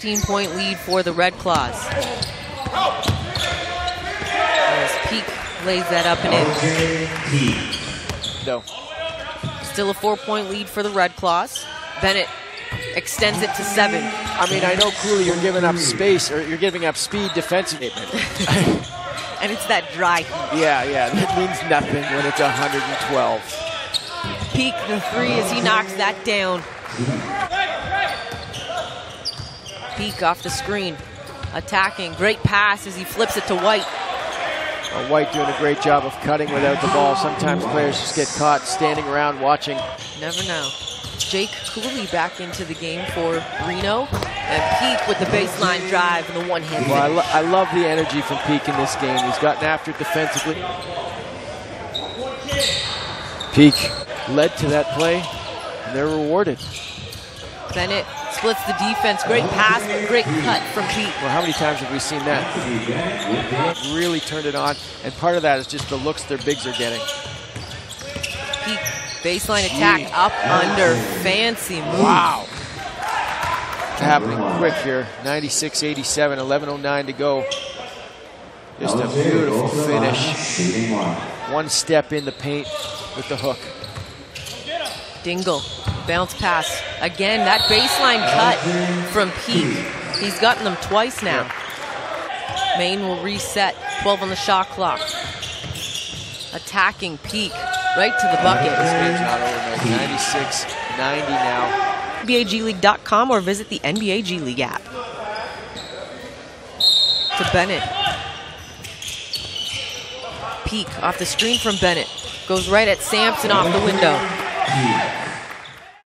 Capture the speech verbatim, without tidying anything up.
sixteen-point lead for the Red Claws. As Peak lays that up and in. No. Still a four-point lead for the Red Claws. Bennett extends it to seven. I mean, I know, Cooley, you're giving up space, or you're giving up speed defensively. And it's that dry heat. Yeah, yeah, that means nothing when it's one hundred twelve. Peak the three as he knocks that down. Peak off the screen, attacking. Great pass as he flips it to White. Well, White doing a great job of cutting without the ball. Sometimes players just get caught standing around watching. Never know. Jake Cooley back into the game for Reno. And Peak with the baseline drive and the one-hand. Well, I, lo I love the energy from Peak in this game. He's gotten after it defensively. Peak led to that play, and they're rewarded. Bennett splits the defense. Great pass, but great cut from Peak. Well, how many times have we seen that? Really turned it on, and part of that is just the looks their bigs are getting. Peak, baseline attack, up, under, fancy move. Wow. Happening quick here. ninety-six eighty-seven, eleven oh nine to go. Just a beautiful finish. One step in the paint with the hook. Dingle, bounce pass. Again, that baseline cut from Peak. He's gotten them twice now. Yeah. Maine will reset, twelve on the shot clock. Attacking Peak, right to the bucket. ninety-six ninety now. N B A G League dot com or visit the N B A G League app. To Bennett. Peak off the screen from Bennett. Goes right at Sampson off the window.